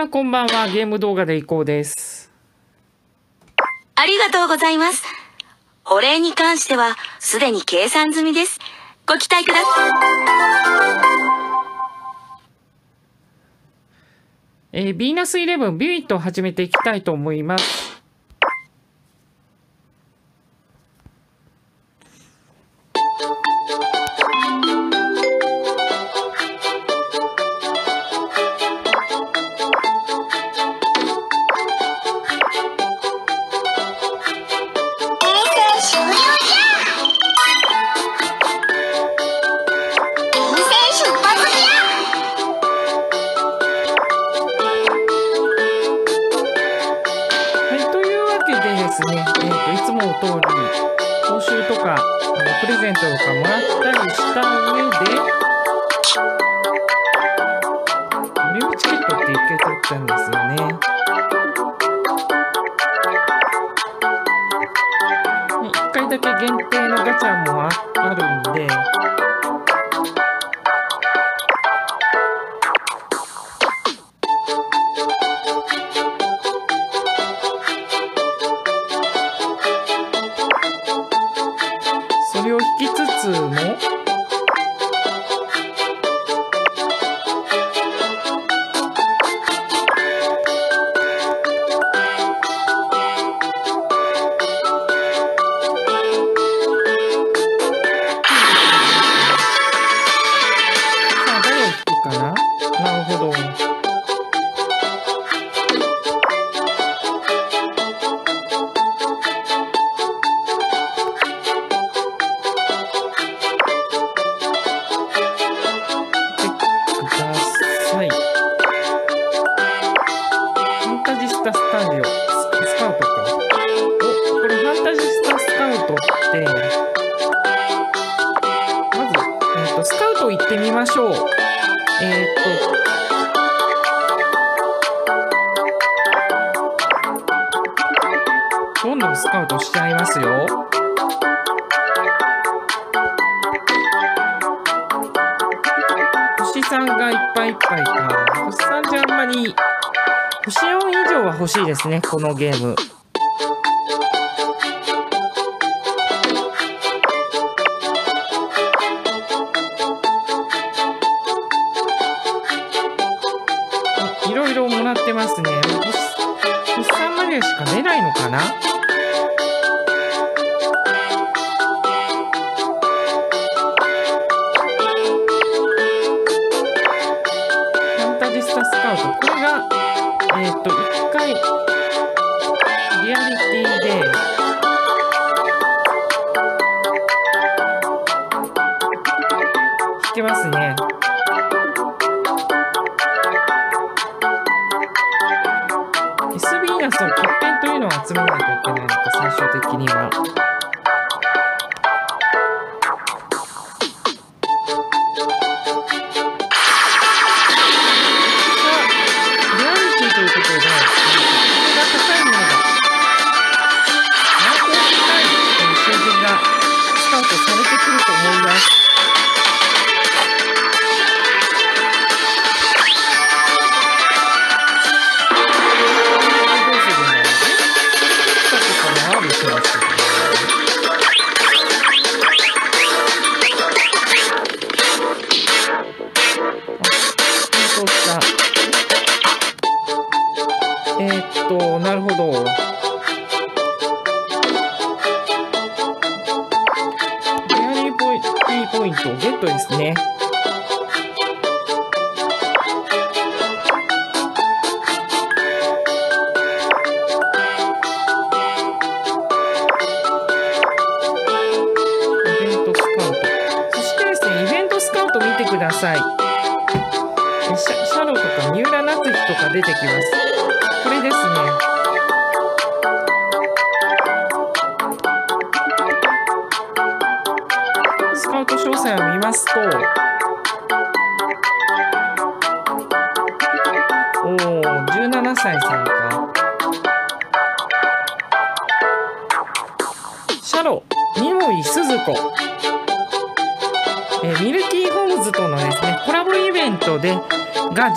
ゃあこんばんは、ゲーム動画でいこうです。ありがとうございます。お礼に関してはすでに計算済みです。ご期待ください。ヴィーナス11ビューイットを始めていきたいと思います。欲しいですね、このゲーム。いろいろもらってますね。星3までしか出ないのかな。ファンタジスタスカウト、これが1回リアリティで弾けますね。エスヴィーナスの欠片というのを集めないといけないのか、最終的には。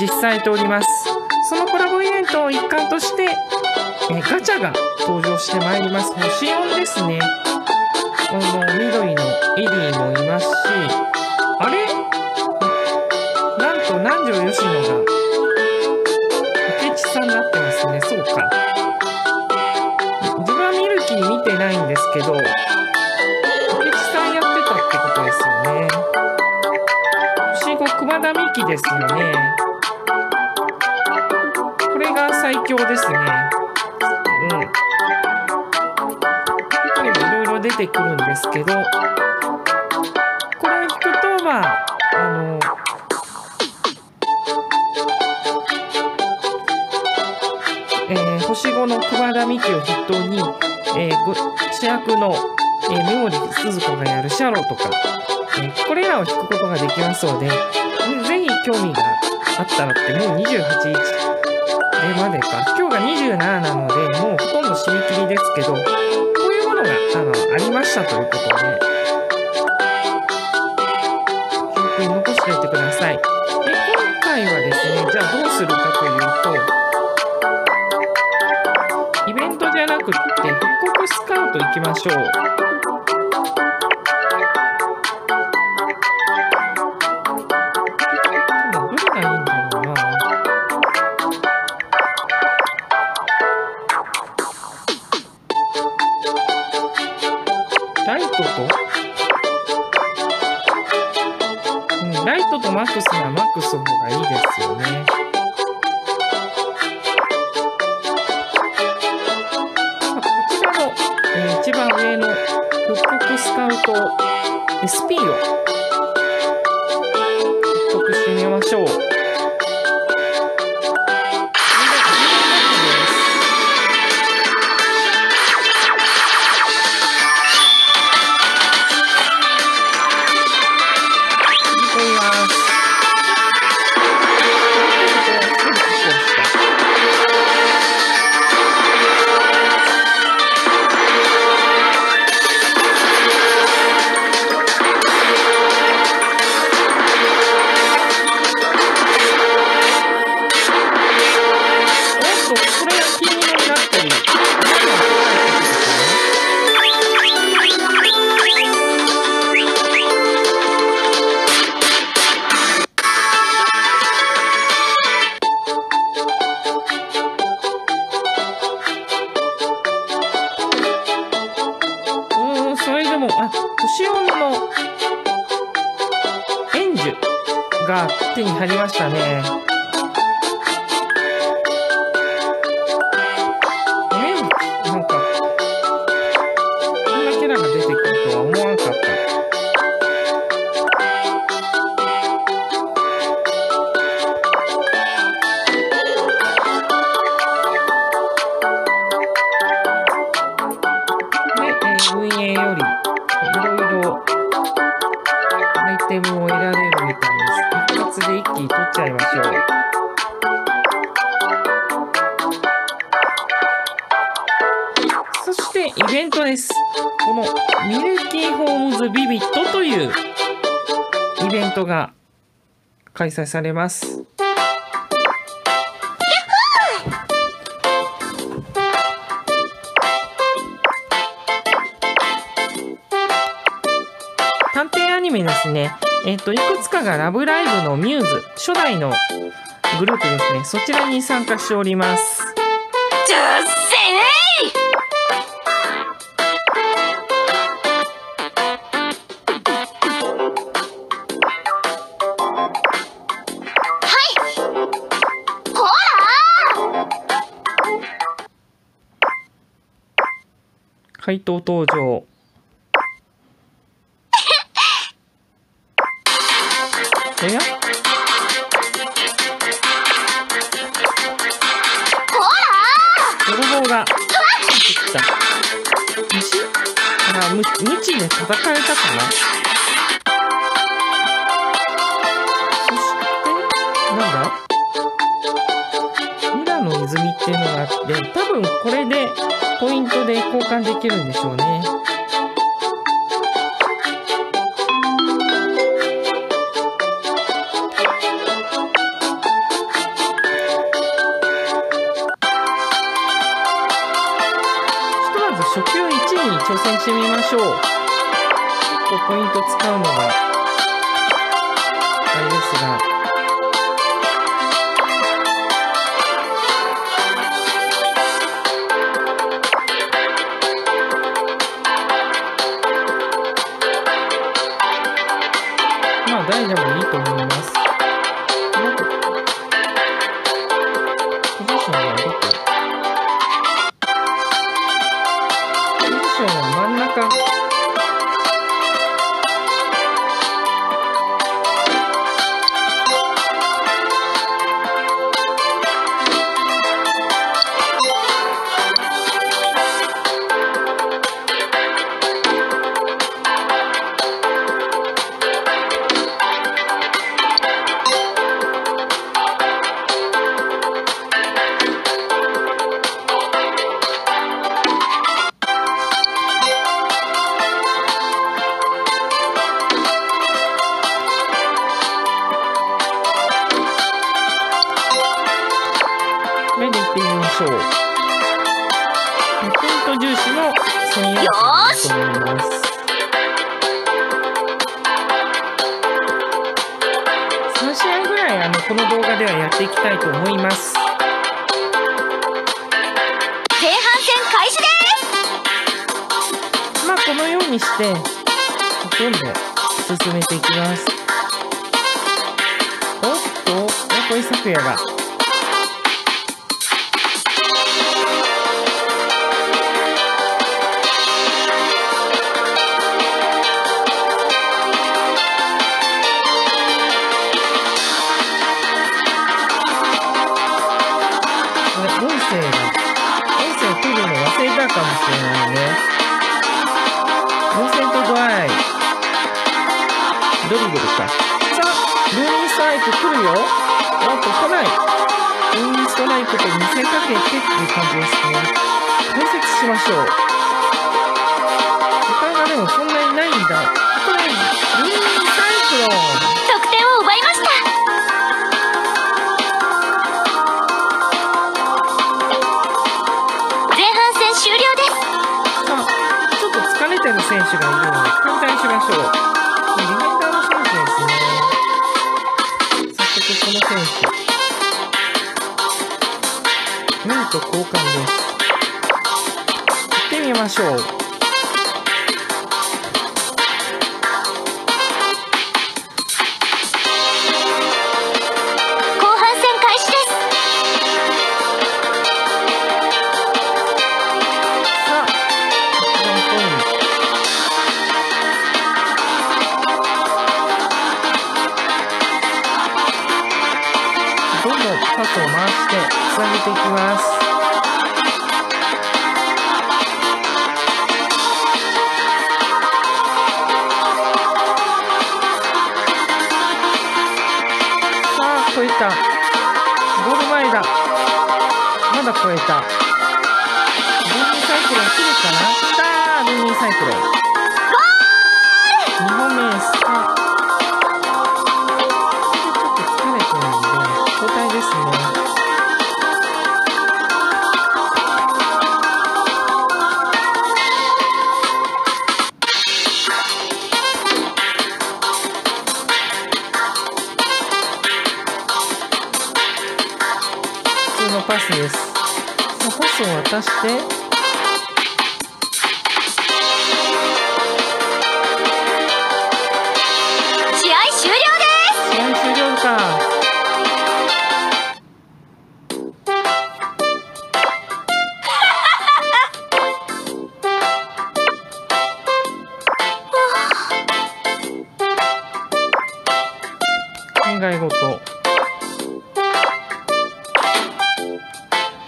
実際とおります。そのコラボイトの一環としてガチャが登場してまいります。このシオンですね。この緑のエリーもいますし、あれなんと南條吉野が明智さんになってますね。そうか、自分はミルキー見てないんですけど、明智さんやってたってことですよね。星5熊田美希ですよね。これが最強ですね。うん、いろいろ出てくるんですけど、これ聞くとまあ星5の熊田美希を筆頭に、主役のメモリー鈴子がやるシャロとか、これらを弾くことができますので、ぜひ興味があったらってもう28日までか、今日が27なのでもうほとんど締め切りですけど、こういうものがありましたということで、記憶に残しておいてください。で、今回はですね、じゃあどうするかというと、イベントじゃなくって復刻スカウト行きましょう。どれがいいんだろうな。ライトと、ライトとマックスならマックスの方がいいですよね。一番上の復刻スカウト SP を復刻してみましょう。シオンのエンジュが手に入りましたね。なんかこんなキャラが出てくるとは思わなかった。で、運営よりアイテムを得られるみたいです。一発で一気に取っちゃいましょう。そしてイベントです。このミルキーホームズビビットというイベントが開催されます。短編アニメですね。いくつかがラブライブのミューズ、初代のグループですね。そちらに参加しております。怪盗登場。おや？泥棒が出てきた。無知で叩かれたかな。そしてなんだ？ミラの泉っていうのがあって、多分これでポイントで交換できるんでしょうね。91に挑戦してみましょう。結構ポイント使うのがあれですが。大丈夫、いいと思います。ポジションはどこ？ポジションは真ん中。ポイント重視の専用機だと思います。3試合ぐらいこの動画ではやっていきたいと思います。前半戦開始です。このようにしてどんどん進めていきます。おっと横井咲也がドリブルか。さあ、ルーンストライク来るよ。おっと、来ない。ルーンストライクと見せかけてっていう感じですね。解説しましょう。時間がでもそんなにないんだ。これ、ルーンサイクロン。得点を奪いました。前半戦終了です。さあ、ちょっと疲れてる選手がいるので、交代しましょう。なんと交換です。行ってみましょう。後半戦開始です。さあ、どんどんパスを回してつなげていきます。さあ、越えた。ゴール前だ。まだ越えた。ルーニーサイクルが来るかな。来たー、ルーニーサイクル。ゴール !2 本目です。あ、これちょっと疲れてるので交代ですね。パスです。パスを渡して試合終了です。試合終了か。考え事。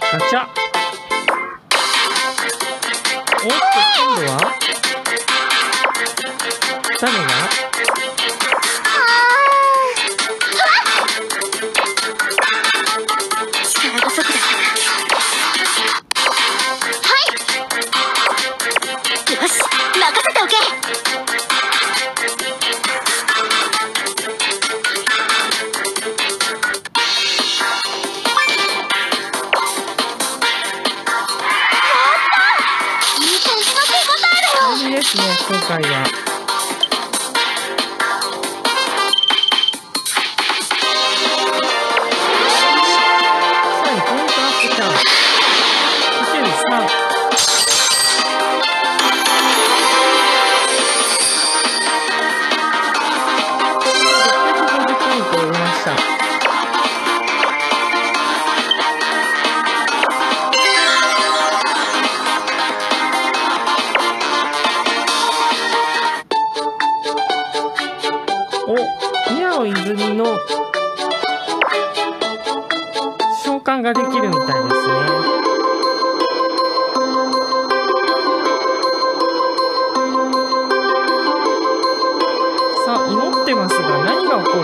ガチャ。おっと、今度は誰が？力不足だから。はい、よし、任せておけ。じですね、今回は。さらにポイントアップチャンス。650ポイントを得ました。ができるみたいですね。さあ、祈ってますが何が起こる？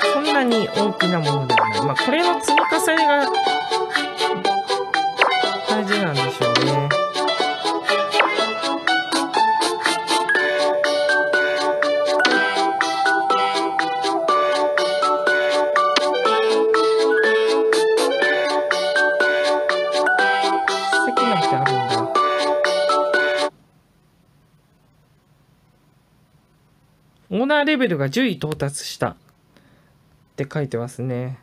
そんなに大きなものではない。まあこれの積み重ねが大事なんでしょうね。オーナーレベルが10位到達したって書いてますね。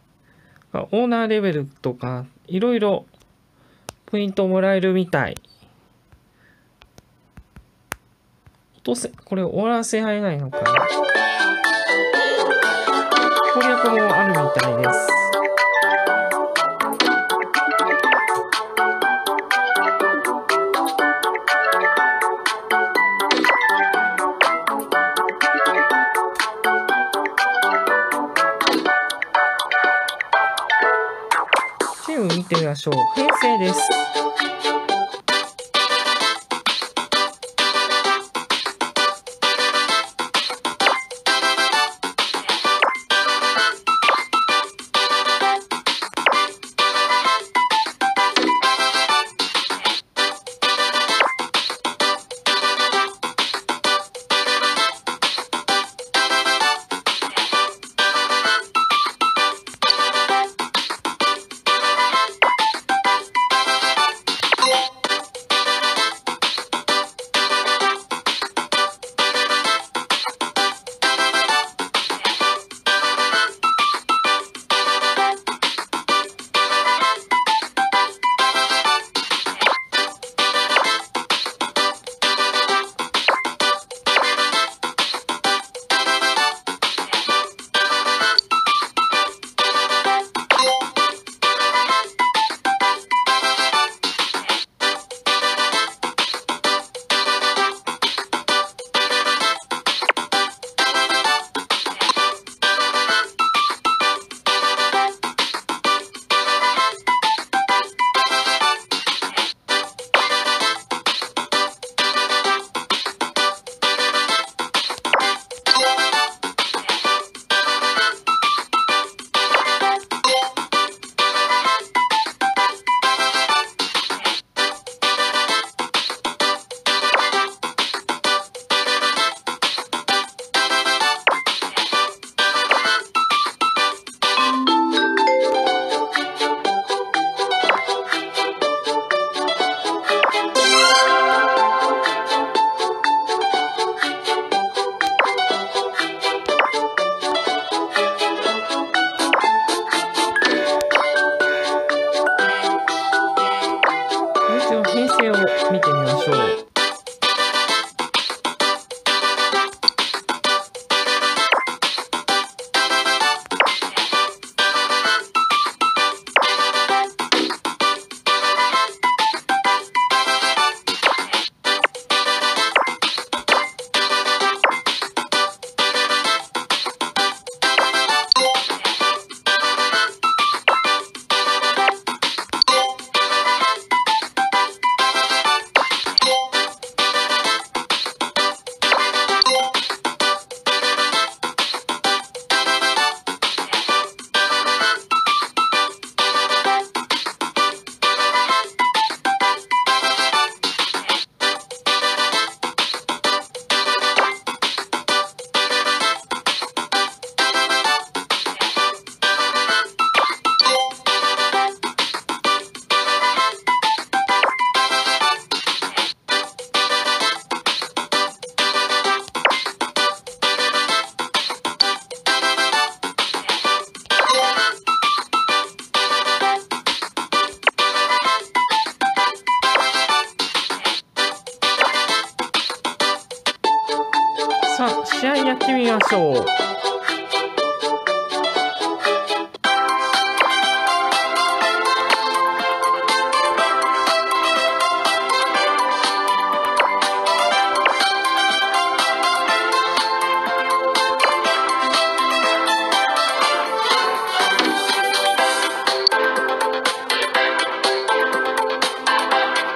オーナーレベルとかいろいろポイントもらえるみたい。落とせ、これ終わらせられないのかな。攻略もあるみたいです。見てみましょう。編成です。やってみましょう。キ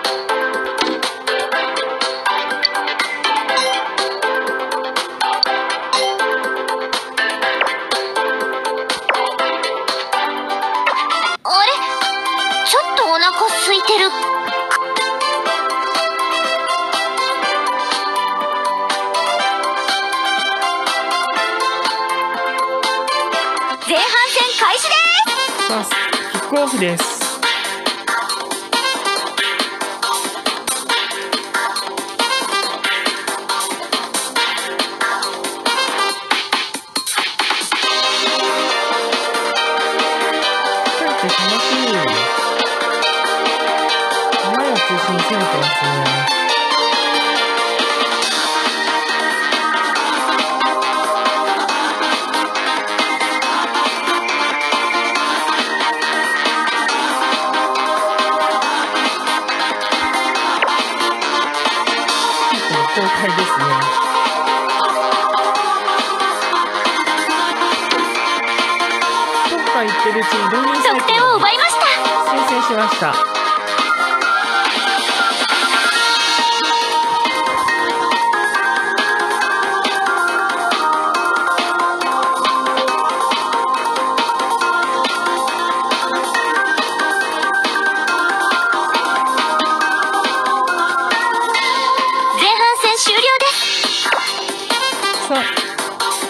ックオフです。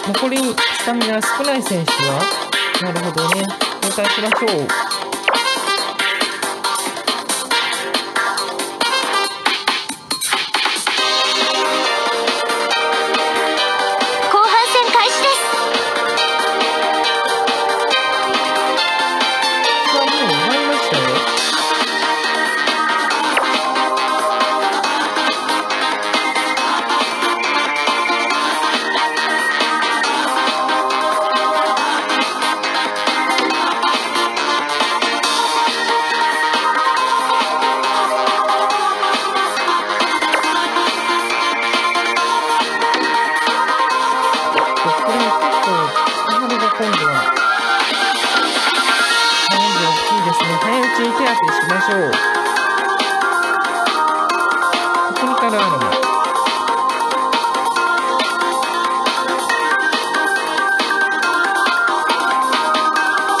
残りスタミナが少ない選手は、なるほどね、交代しましょう。後半戦開始です。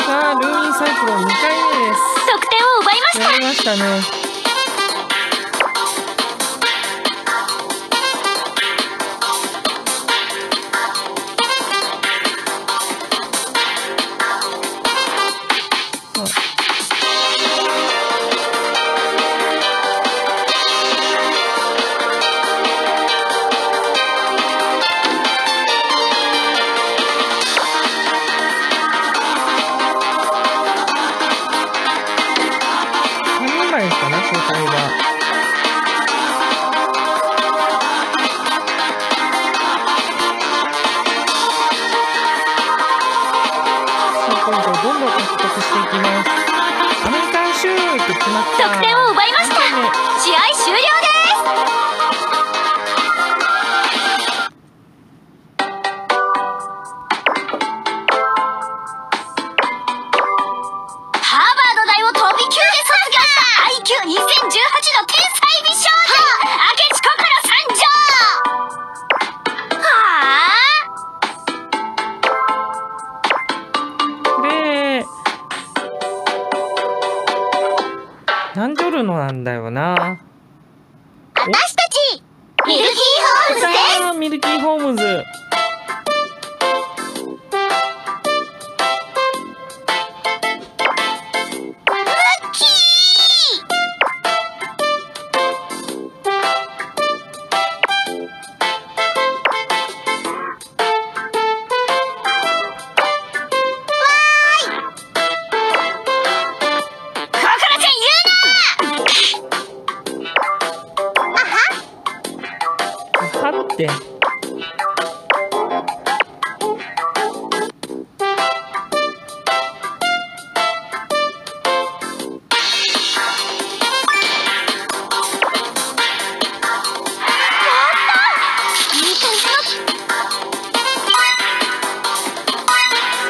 さあ、もう終わりましたね。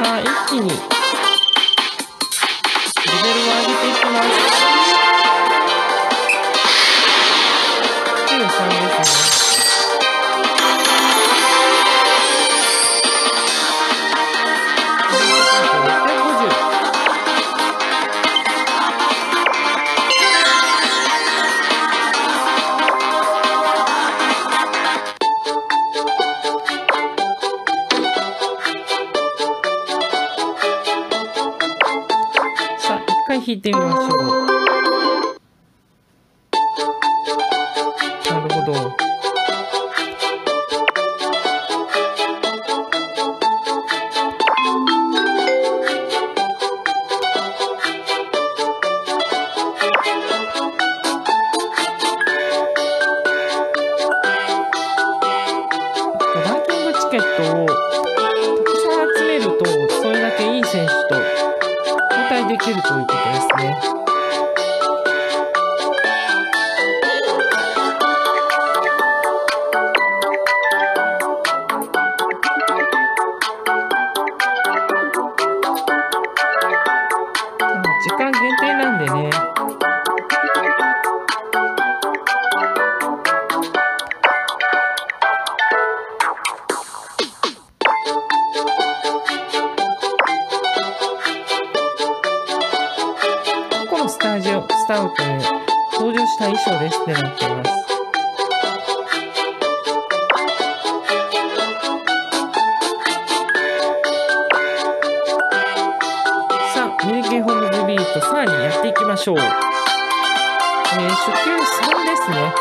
から一気にレベルを上げていきます。93ですね。 弾いてみましょう。なるほど。ランキングチケットをたくさん集めると、それだけいい選手と できるということですね。時間限定なんでね。スタウトに登場した衣装ですってなっています。さあ、ミルキーホームズビートさらにやっていきましょう。初級3ですね。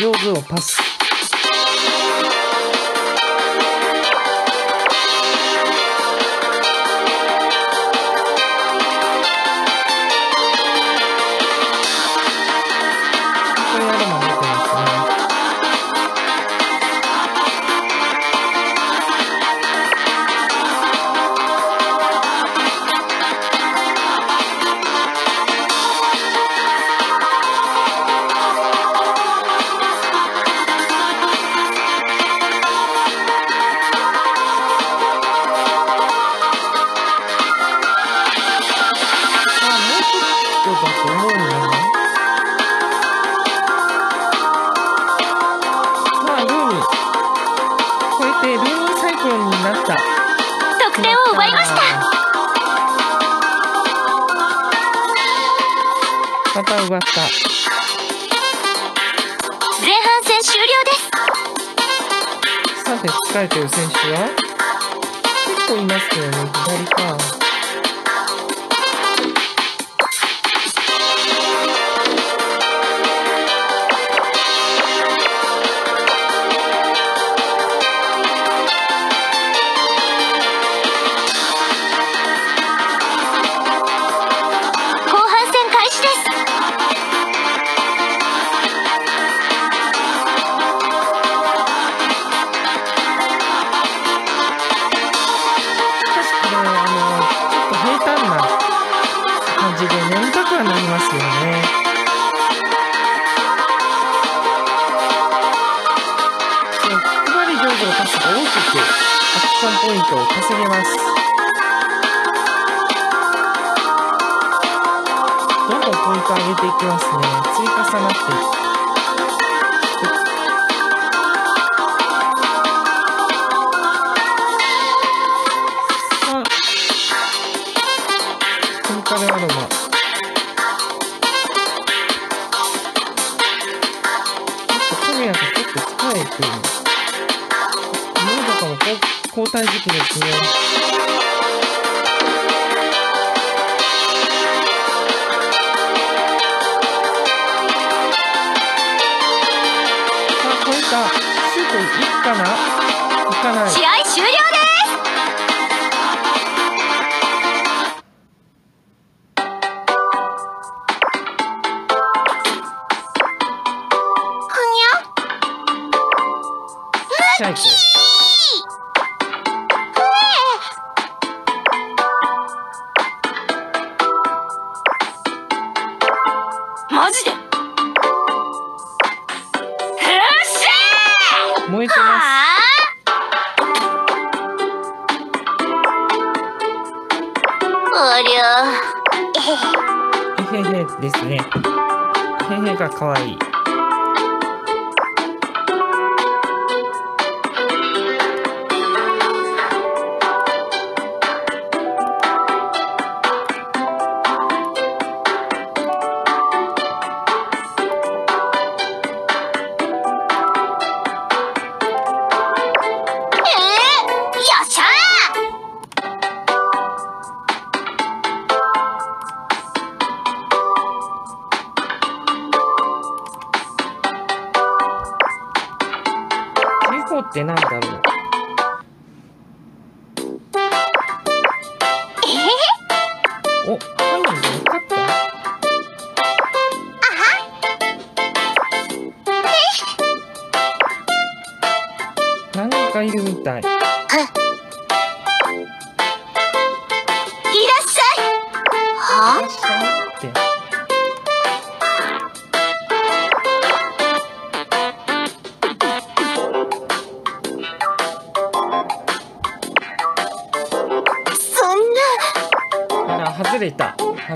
上手をパス。これやるの見てまた奪った。前半戦終了です。さて、疲れてる選手は結構いますけどね。左か。ポイントを稼げます。どんどんポイント上げていきますね。積み重なってさあ、コンカレアロマ。 交代時期ですね。いかない。試合終了です。ふにゃ。ラッキー。ですね。ヘヘが可愛い。ってなんだろう。お、ハウル向かった。あは。何かいるみたい。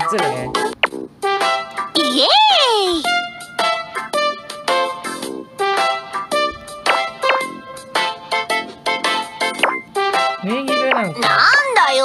外れね。イエーイ。ネギルなんか。なんだよす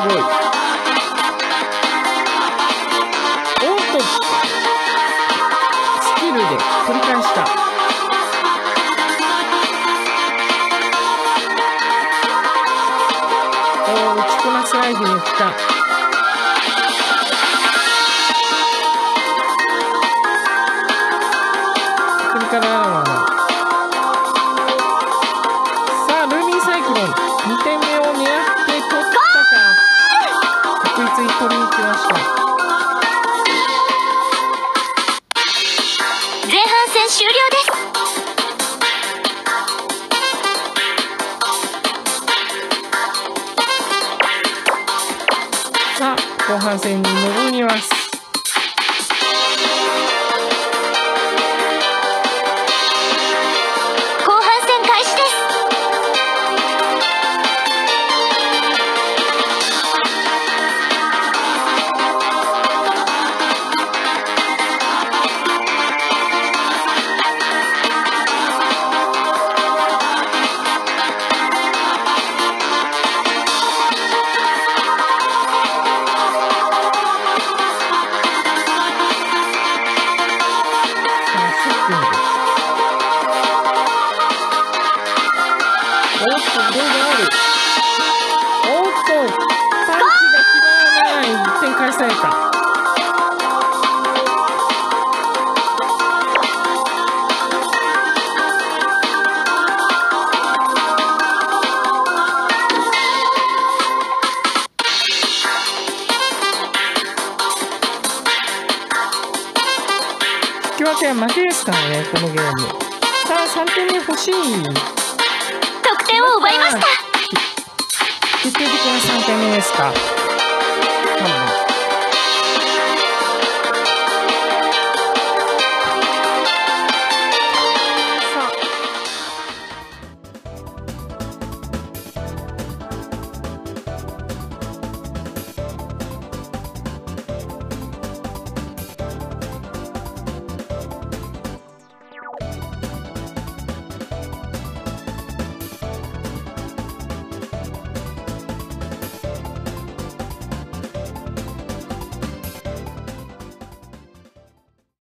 ごい。スキルで繰り返した。打ちこなすライフに振った。後半戦に臨みます。後半戦開始です。負けですからね、このゲーム。さあ、3点目欲しい。得点を奪いました。決定的な3点目ですか。